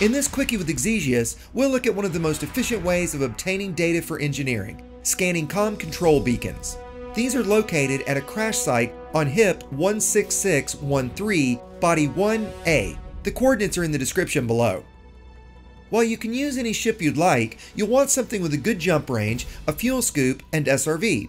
In this quickie with Exigeous, we'll look at one of the most efficient ways of obtaining data for engineering, scanning comm control beacons. These are located at a crash site on HIP 16613, body 1A. The coordinates are in the description below. While you can use any ship you'd like, you'll want something with a good jump range, a fuel scoop, and SRV.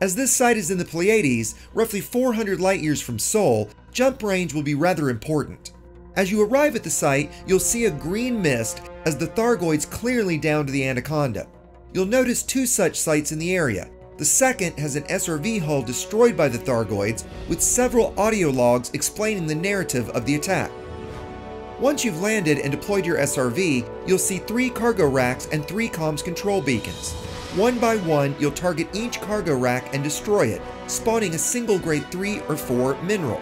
As this site is in the Pleiades, roughly 400 light-years from Sol, jump range will be rather important. As you arrive at the site, you'll see a green mist as the Thargoids clearly down to the Anaconda. You'll notice two such sites in the area. The second has an SRV hull destroyed by the Thargoids, with several audio logs explaining the narrative of the attack. Once you've landed and deployed your SRV, you'll see 3 cargo racks and 3 comms control beacons. One by one, you'll target each cargo rack and destroy it, spawning a single grade 3 or 4 mineral.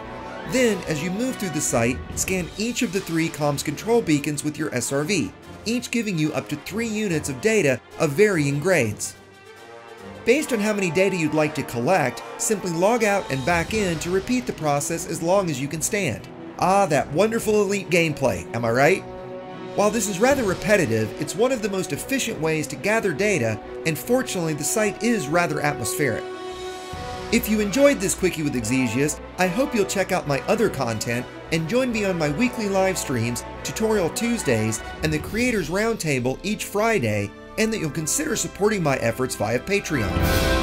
Then, as you move through the site, scan each of the 3 comms control beacons with your SRV, each giving you up to 3 units of data of varying grades. Based on how many data you'd like to collect, simply log out and back in to repeat the process as long as you can stand. Ah, that wonderful elite gameplay, am I right? While this is rather repetitive, it's one of the most efficient ways to gather data, and fortunately the site is rather atmospheric. If you enjoyed this quickie with Exigeous, I hope you'll check out my other content and join me on my weekly live streams, Tutorial Tuesdays, and the Creators Roundtable each Friday, and that you'll consider supporting my efforts via Patreon.